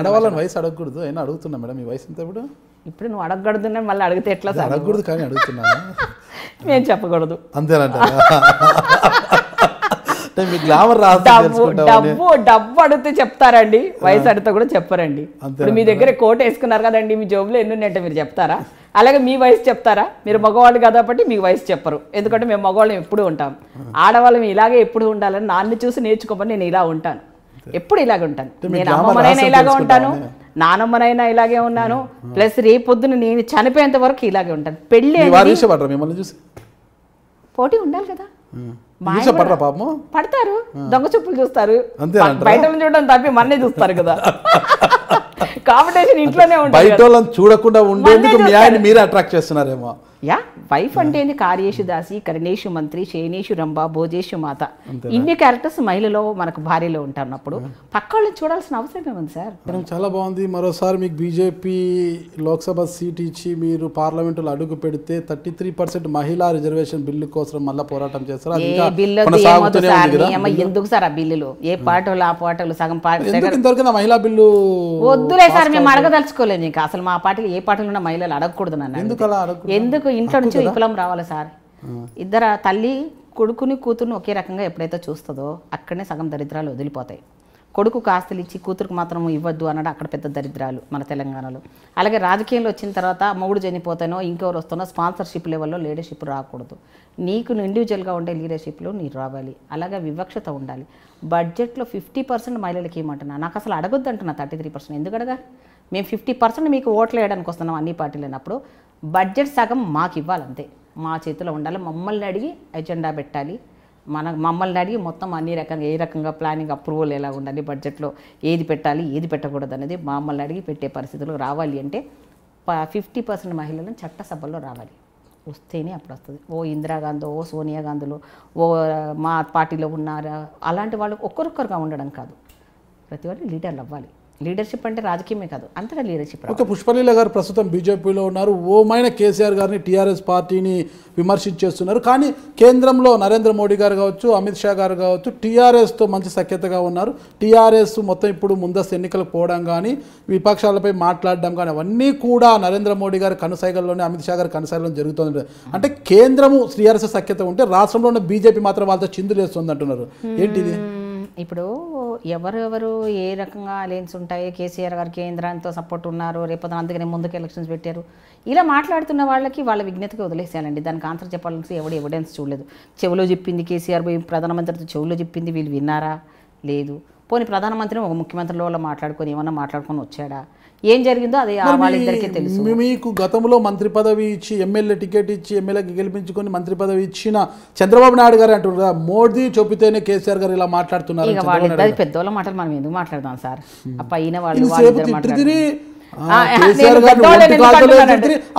ఆడవాళ్ళని వయసు అడగకూడదు అయినా అడుగుతున్నా మేడం. మీ వయసు ఎంత ఇప్పుడు? ఇప్పుడు నువ్వు అడగకూడదు, మళ్ళీ అడిగితే ఎట్లా? అడగకూడదు కానీ అడుగుతున్నాను, నేను చెప్పకూడదు అంతేనంటారా? డబ్బు డబ్బు అడిగితే చెప్తారండి, వయసు అడిగితే కూడా చెప్పరండి. ఇప్పుడు మీ దగ్గర కోట్ వేసుకున్నారు కదండి, మీ జాబ్లో ఎన్నున్నాయంటే మీరు చెప్తారా? అలాగే మీ వయసు చెప్తారా? మీరు మగవాళ్ళు కాబట్టి మీకు వయసు చెప్పరు, ఎందుకంటే మేము మగవాళ్ళం ఎప్పుడు ఉంటాం, ఆడవాళ్ళం ఇలాగే ఎప్పుడు ఉండాలని నాన్న చూసి నేర్చుకోమని నేను ఇలా ఉంటాను, ఎప్పుడు ఇలాగే ఉంటాను. నేను అమ్మమ్మనైనా ఇలాగే ఉంటాను, నానమ్మనైనా ఇలాగే ఉన్నాను, ప్లస్ రేపొద్దున నేను చనిపోయేంత వరకు ఇలాగే ఉంటాను. పెళ్ళి పోటీ ఉండాలి కదా, పడతారు, దొంగ చూపులు చూస్తారు, బయట చూడడం తప్పి మన్నే చూస్తారు కదా, కాంపిటీషన్ ఇంట్లోనే ఉంటుంది. చూడకుండా యా వైఫ్ అంటే ఏంది? కార్యేషు దాసి కరణేషు మంత్రి శయనేషు రంభ భోజేషు మాత, ఇన్ని క్యారెక్టర్స్ మహిళలో మనకు భార్యలో ఉంటున్నప్పుడు పక్క వాళ్ళని చూడాల్సిన అవసరం ఏముంది సార్? మనం చాలా బాగుంది. మరోసారి మీకు బీజేపీ లోక్సభ సీట్ ఇచ్చి మీరు పార్లమెంటులో అడుగు పెడితే 33% మహిళా రిజర్వేషన్ బిల్లు కోసం మళ్ళీ పోరాటం చేస్తారు. ఎందుకు సార్ ఆ బిల్లులు? ఏ పాటలు ఆ పాటలు సగం పాటలు మహిళా బిల్లు వద్దులే సార్, మేము అడగదలుచుకోలేదు ఇంకా అసలు. మా పాటలు ఏ పాటలు ఉన్న మహిళలు అడగకూడదు నన్ను, ఎందుకు? ఇంట్లో నుంచి విఫలం రావాలి సార్. ఇద్దరు తల్లి కొడుకుని కూతురుని ఒకే రకంగా ఎప్పుడైతే చూస్తుందో అక్కడనే సగం దరిద్రాలు వదిలిపోతాయి. కొడుకు ఆస్తులు ఇచ్చి కూతురుకు మాత్రం ఇవ్వద్దు అన్నాడు, అక్కడ పెద్ద దరిద్రాలు మన తెలంగాణలో. అలాగే రాజకీయంలో వచ్చిన తర్వాత మొగుడు చనిపోతానో ఇంకెవరు వస్తానో స్పాన్సర్షిప్ లెవెల్లో లీడర్షిప్ రాకూడదు. నీకు ఇండివిజువల్గా ఉండే లీడర్షిప్లో నీరు రావాలి. అలాగే వివక్షత ఉండాలి. బడ్జెట్లో 50% మహిళలకి ఏమంటున్నా, నాకు అసలు అడగొద్దు అంటున్నా. 33% ఎందుకు అడగాలి? మేము 50% మీకు ఓట్లు వేయడానికి వస్తున్నాం అన్ని పార్టీలు అన్నప్పుడు బడ్జెట్ సగం మాకు ఇవ్వాలంతే, మా చేతిలో ఉండాలి. మమ్మల్ని అడిగి ఎజెండా పెట్టాలి, మమ్మల్ని అడిగి మొత్తం అన్ని రకంగా ఏ రకంగా ప్లానింగ్ అప్రూవల్ ఎలా ఉండాలి, బడ్జెట్లో ఏది పెట్టాలి ఏది పెట్టకూడదు అనేది మమ్మల్ని అడిగి పెట్టే పరిస్థితులు రావాలి. అంటే 50% మహిళలను చట్టసభల్లో రావాలి, వస్తేనే అప్పుడు వస్తుంది. ఓ ఇందిరాగాంధీ, ఓ సోనియా గాంధీలో, ఓ మా పార్టీలో ఉన్నారా అలాంటి వాళ్ళు ఒక్కొక్కరుగా ఉండడం కాదు, ప్రతి వాళ్ళు లీడర్లు అవ్వాలి. లీడర్షిప్ అంటే రాజకీయమే కాదు, అంతటా లీడర్షిప్. ఓకే, పుష్పలీల గారు ప్రస్తుతం బీజేపీలో ఉన్నారు. ఓమైన కేసీఆర్ గారిని టీఆర్ఎస్ పార్టీని విమర్శించేస్తున్నారు. కానీ కేంద్రంలో నరేంద్ర మోడీ గారు కావచ్చు, అమిత్ షా గారు కావచ్చు, టీఆర్ఎస్తో మంచి సఖ్యతగా ఉన్నారు. టీఆర్ఎస్ మొత్తం ఇప్పుడు ముందస్తు ఎన్నికలకు పోవడం కానీ విపక్షాలపై మాట్లాడడం కానీ అవన్నీ కూడా నరేంద్ర మోడీ గారి కనుసైగల్లోనే, అమిత్ షా గారి కనుసైగల్లో జరుగుతుంది. అంటే కేంద్రము టీఆర్ఎస్ సఖ్యత ఉంటే రాష్ట్రంలో ఉన్న బీజేపీ మాత్రం వాళ్ళతో చిందులు వేస్తుంది అంటున్నారు. ఏంటిది? ఇప్పుడు ఎవరెవరు ఏ రకంగా అలయన్స్ ఉంటాయి, కేసీఆర్ గారు కేంద్రాంతో సపోర్ట్ ఉన్నారు, రేపొద్దు అందుకనే ముందుకు ఎలక్షన్స్ పెట్టారు, ఇలా మాట్లాడుతున్న వాళ్ళకి వాళ్ళ విజ్ఞతకి వదిలేసానండి. దానికి ఆన్సర్ చెప్పాలని ఎవడు ఎవిడెన్స్ చూడలేదు. చెవిలో చెప్పింది కేసీఆర్ పోయి ప్రధానమంత్రితో చెవిలో చెప్పింది వీళ్ళు విన్నారా? లేదు. పోనీ ప్రధానమంత్రి ఒక ముఖ్యమంత్రిలో వాళ్ళు మాట్లాడుకొని ఏమన్నా మాట్లాడుకొని వచ్చాడా? ఏం జరిగిందో అది వాళ్ళిద్దరికీ తెలుసు. మీకు గతంలో మంత్రి పదవి ఇచ్చి ఎమ్మెల్యే టికెట్ ఇచ్చి ఎమ్మెల్యేకి గెలిపించుకొని మంత్రి పదవి ఇచ్చిన చంద్రబాబు నాయుడు గారు అంటున్నారు, మోడీ చూపితేనే కేసీఆర్ గారు ఇలా మాట్లాడుతున్నారు. ఇక వాళ్ళిద్దరు పెద్దోళ్ళ మాటలు మనం ఎందుకు మాట్లాడదాం సార్? ఆ పైన వాళ్ళు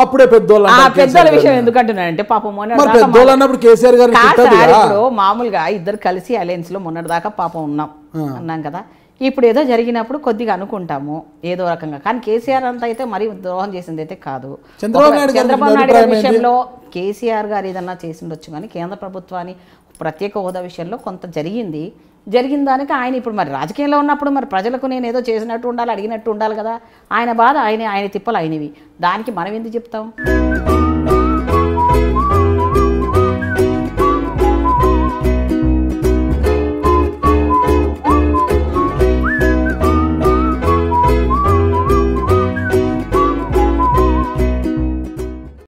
అప్పుడే పెద్దోళ్ళ విషయం ఎందుకంటున్నానంటే పాపం ఇప్పుడు మామూలుగా ఇద్దరు కలిసి అలయన్స్ లో మొన్నటిదాకా పాపం ఉన్నాం కదా, ఇప్పుడు ఏదో జరిగినప్పుడు కొద్దిగా అనుకుంటాము ఏదో రకంగా. కానీ కేసీఆర్ అంతా అయితే మరీ ద్రోహం చేసింది అయితే కాదు. చంద్రబాబు నాయుడు గారి విషయంలో కేసీఆర్ గారు ఏదన్నా చేసిండొచ్చు, కానీ కేంద్ర ప్రభుత్వాన్ని ప్రత్యేక హోదా విషయంలో కొంత జరిగింది. జరిగిన దానికి ఆయన ఇప్పుడు మరి రాజకీయంలో ఉన్నప్పుడు మరి ప్రజలకు నేను ఏదో చేసినట్టు ఉండాలి, అడిగినట్టు ఉండాలి కదా. ఆయన బాధ ఆయనే, ఆయన తిప్పలు ఆయనవి, దానికి మనం ఎందుకు చెప్తాం?